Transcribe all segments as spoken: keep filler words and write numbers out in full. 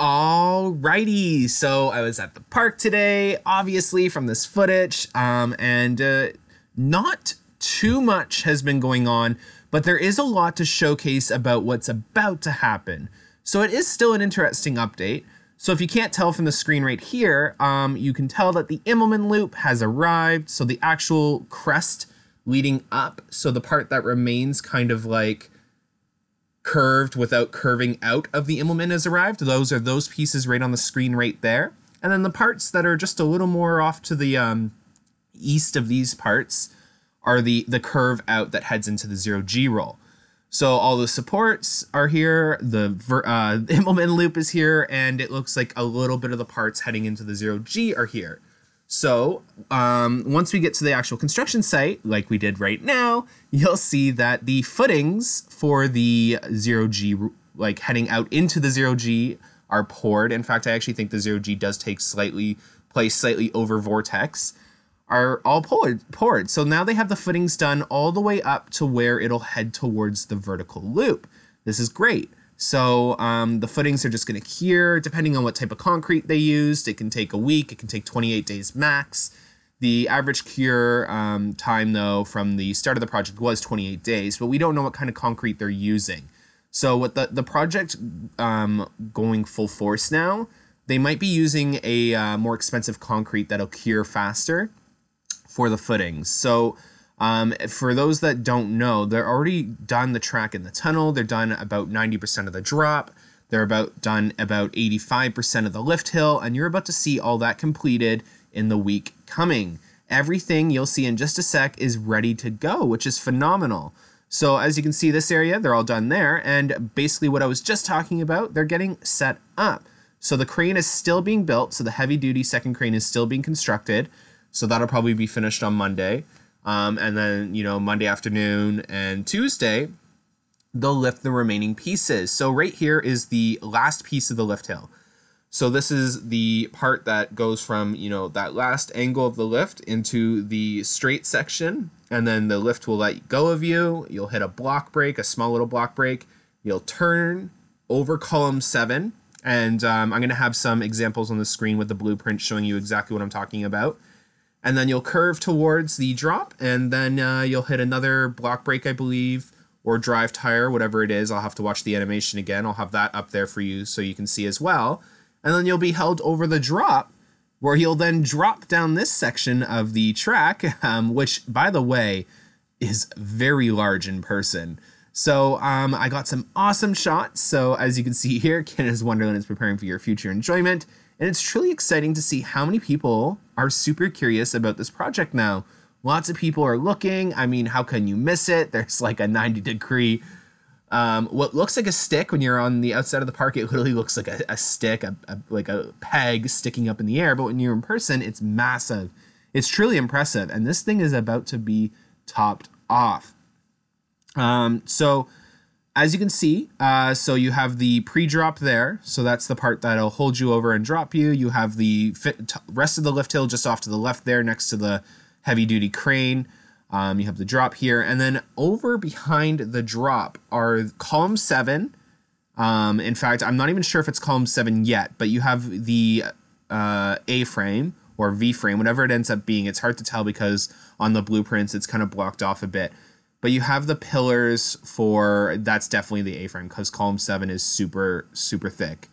Alrighty, so I was at the park today, obviously, from this footage, um, and uh, not too much has been going on, but there is a lot to showcase about what's about to happen. So it is still an interesting update. So if you can't tell from the screen right here, um, you can tell that the Immelman loop has arrived. So the actual crest leading up, so the part that remains kind of like curved without curving out of the Immelman has arrived. Those are those pieces right on the screen right there. And then the parts that are just a little more off to the um, east of these parts are the, the curve out that heads into the zero G roll. So all the supports are here, the uh, Immelman loop is here, and it looks like a little bit of the parts heading into the zero G are here. So um, once we get to the actual construction site, like we did right now, you'll see that the footings for the zero G, like heading out into the zero G, are poured. In fact, I actually think the zero G does take slightly place slightly over Vortex. Are all poured, poured. So now they have the footings done all the way up to where it'll head towards the vertical loop. This is great. So um, the footings are just gonna cure, depending on what type of concrete they used. It can take a week, it can take twenty-eight days max. The average cure um, time though from the start of the project was twenty-eight days, but we don't know what kind of concrete they're using. So with the, the project um, going full force now, they might be using a uh, more expensive concrete that'll cure faster for the footings. So um, for those that don't know, they're already done the track in the tunnel. They're done about ninety percent of the drop. They're about done about eighty-five percent of the lift hill. And you're about to see all that completed in the week coming. Everything you'll see in just a sec is ready to go, which is phenomenal. So as you can see, this area, they're all done there. And basically what I was just talking about, they're getting set up. So the crane is still being built. So the heavy duty second crane is still being constructed. So that'll probably be finished on Monday. Um, and then, you know, Monday afternoon and Tuesday, they'll lift the remaining pieces. So right here is the last piece of the lift hill. So this is the part that goes from, you know, that last angle of the lift into the straight section. And then the lift will let go of you. You'll hit a block break, a small little block break. You'll turn over column seven. And um, I'm going to have some examples on the screen with the blueprint showing you exactly what I'm talking about. And then you'll curve towards the drop, and then uh, you'll hit another block break, I believe, or drive tire, whatever it is. I'll have to watch the animation again. I'll have that up there for you so you can see as well. And then you'll be held over the drop, where you'll then drop down this section of the track, um, which, by the way, is very large in person. So um, I got some awesome shots. So as you can see here, Canada's Wonderland is preparing for your future enjoyment. And it's truly exciting to see how many people are super curious about this project now. Lots of people are looking. I mean, how can you miss it? There's like a ninety degree, um, what looks like a stick when you're on the outside of the park. It literally looks like a, a stick, a, a, like a peg sticking up in the air. But when you're in person, it's massive. It's truly impressive. And this thing is about to be topped off. Um, so... As you can see, uh, so you have the pre-drop there. So that's the part that'll hold you over and drop you. You have the fit rest of the lift hill just off to the left there next to the heavy-duty crane. Um, you have the drop here. And then over behind the drop are column seven. Um, in fact, I'm not even sure if it's column seven yet, but you have the uh, A-frame or V-frame, whatever it ends up being. It's hard to tell because on the blueprints, it's kind of blocked off a bit. But you have the pillars for, that's definitely the A-frame because column seven is super, super thick.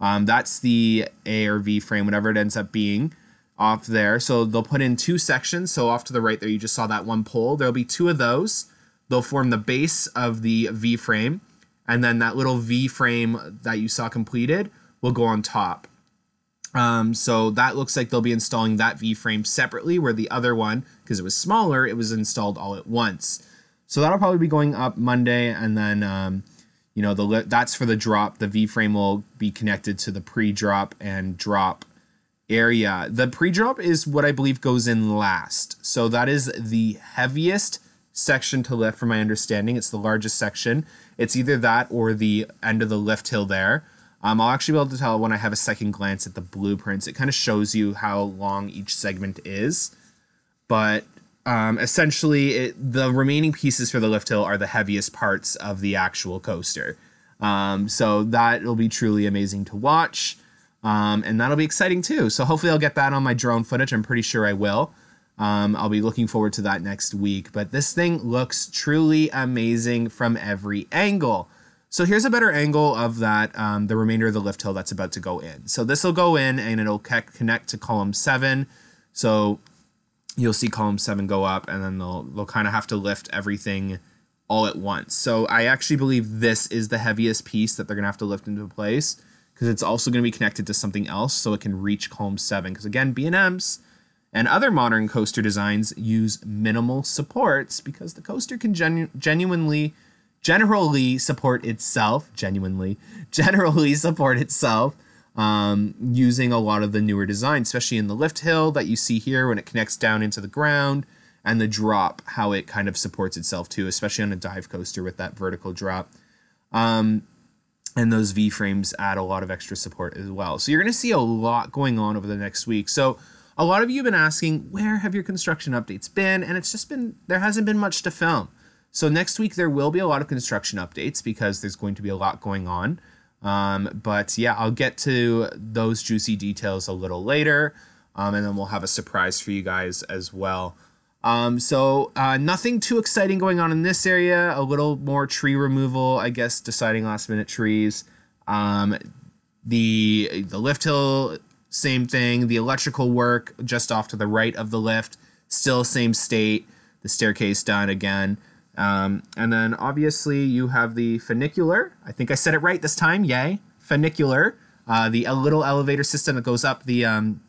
Um, that's the A or V frame, whatever it ends up being, off there. So they'll put in two sections. So off to the right there, you just saw that one pole. There'll be two of those. They'll form the base of the V frame. And then that little V frame that you saw completed will go on top. Um, so that looks like they'll be installing that V frame separately, where the other one, because it was smaller, it was installed all at once. So that'll probably be going up Monday, and then, um, you know, the that's for the drop. The V-frame will be connected to the pre-drop and drop area. The pre-drop is what I believe goes in last. So that is the heaviest section to lift, from my understanding. It's the largest section. It's either that or the end of the lift hill there. Um, I'll actually be able to tell when I have a second glance at the blueprints. It kind of shows you how long each segment is. But um, essentially, it, the remaining pieces for the lift hill are the heaviest parts of the actual coaster. Um, so that will be truly amazing to watch. Um, and that'll be exciting too. So hopefully I'll get that on my drone footage. I'm pretty sure I will. Um, I'll be looking forward to that next week. But this thing looks truly amazing from every angle. So here's a better angle of that, um, the remainder of the lift hill that's about to go in. So this will go in and it'll connect to column seven. So you'll see column seven go up, and then they'll, they'll kind of have to lift everything all at once. So I actually believe this is the heaviest piece that they're going to have to lift into place, because it's also going to be connected to something else so it can reach column seven. Because again, B and M's and other modern coaster designs use minimal supports because the coaster can genu genuinely... generally support itself, genuinely, generally support itself um, using a lot of the newer designs, especially in the lift hill that you see here when it connects down into the ground, and the drop, how it kind of supports itself too, especially on a dive coaster with that vertical drop. Um, and those V-frames add a lot of extra support as well. So you're going to see a lot going on over the next week. So a lot of you have been asking, where have your construction updates been? And it's just been, there hasn't been much to film. So next week there will be a lot of construction updates because there's going to be a lot going on. Um, but yeah, I'll get to those juicy details a little later. Um, and then we'll have a surprise for you guys as well. Um, so uh, nothing too exciting going on in this area. A little more tree removal, I guess, deciding last minute trees. Um, the, the lift hill, same thing. The electrical work just off to the right of the lift, still same state. The staircase done again. Um, and then obviously you have the funicular. I think I said it right this time. Yay. Funicular, uh, the little elevator system that goes up the, um,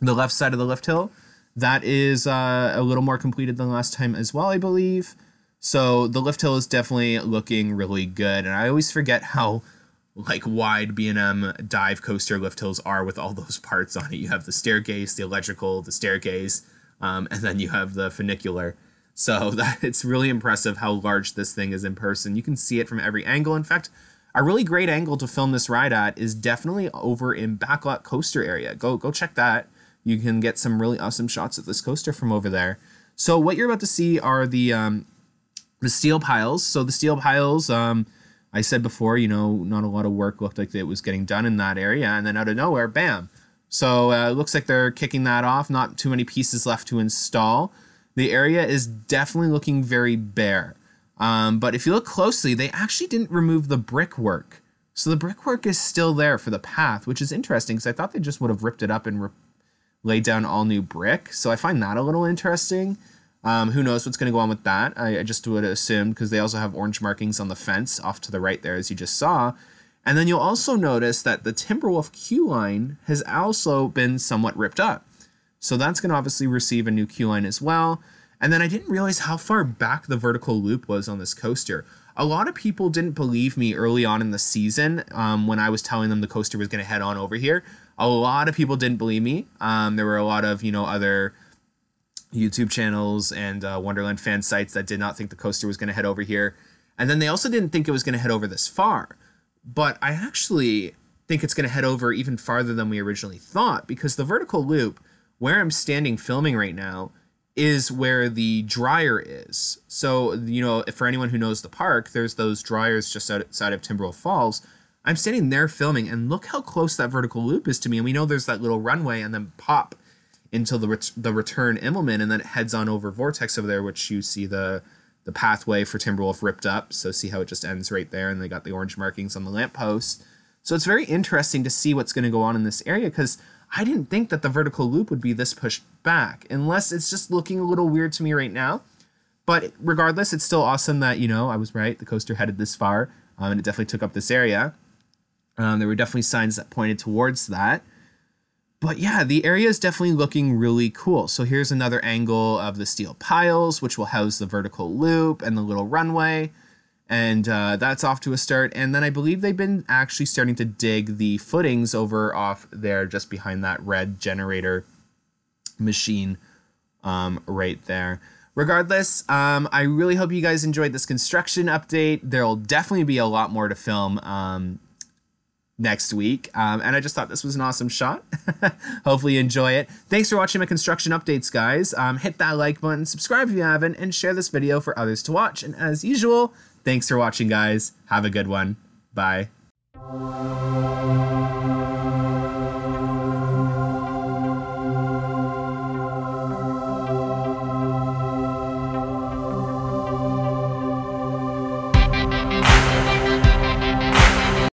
the left side of the lift hill. That is uh, a little more completed than last time as well, I believe. So the lift hill is definitely looking really good. And I always forget how like wide B and M dive coaster lift hills are with all those parts on it. You have the staircase, the electrical, the staircase, um, and then you have the funicular. So that, it's really impressive how large this thing is in person. You can see it from every angle. In fact, a really great angle to film this ride at is definitely over in Backlot Coaster area. Go, go check that. You can get some really awesome shots of this coaster from over there. So what you're about to see are the um, the steel piles. So the steel piles, um, I said before, you know, not a lot of work looked like it was getting done in that area. And then out of nowhere, bam. So uh, it looks like they're kicking that off. Not too many pieces left to install. The area is definitely looking very bare. Um, but if you look closely, they actually didn't remove the brickwork. So the brickwork is still there for the path, which is interesting because I thought they just would have ripped it up and laid down all new brick. So I find that a little interesting. Um, who knows what's going to go on with that? I, I just would assume, because they also have orange markings on the fence off to the right there, as you just saw. And then you'll also notice that the Timberwolf queue line has also been somewhat ripped up. So that's going to obviously receive a new queue line as well. And then I didn't realize how far back the vertical loop was on this coaster. A lot of people didn't believe me early on in the season um, when I was telling them the coaster was going to head on over here. A lot of people didn't believe me. Um, there were a lot of, you know, other YouTube channels and uh, Wonderland fan sites that did not think the coaster was going to head over here. And then they also didn't think it was going to head over this far. But I actually think it's going to head over even farther than we originally thought, because the vertical loop, where I'm standing filming right now, is where the dryer is. So, you know, if for anyone who knows the park, there's those dryers just outside of Timberwolf Falls. I'm standing there filming, and look how close that vertical loop is to me. And we know there's that little runway, and then pop into the ret the return Immelman, and then it heads on over Vortex over there, which you see the the pathway for Timberwolf ripped up. So see how it just ends right there, and they got the orange markings on the lamppost. So it's very interesting to see what's going to go on in this area, because I didn't think that the vertical loop would be this pushed back, unless it's just looking a little weird to me right now. But regardless, it's still awesome that, you know, I was right. The coaster headed this far, um, and it definitely took up this area. Um, there were definitely signs that pointed towards that. But yeah, the area is definitely looking really cool. So here's another angle of the steel piles, which will house the vertical loop and the little runway. And uh, that's off to a start. And then I believe they've been actually starting to dig the footings over off there just behind that red generator machine um, right there. Regardless, um, I really hope you guys enjoyed this construction update. There'll definitely be a lot more to film um, next week. Um, and I just thought this was an awesome shot. Hopefully you enjoy it. Thanks for watching my construction updates, guys. Um, hit that like button, subscribe if you haven't, and share this video for others to watch. And as usual, thanks for watching, guys. Have a good one. Bye.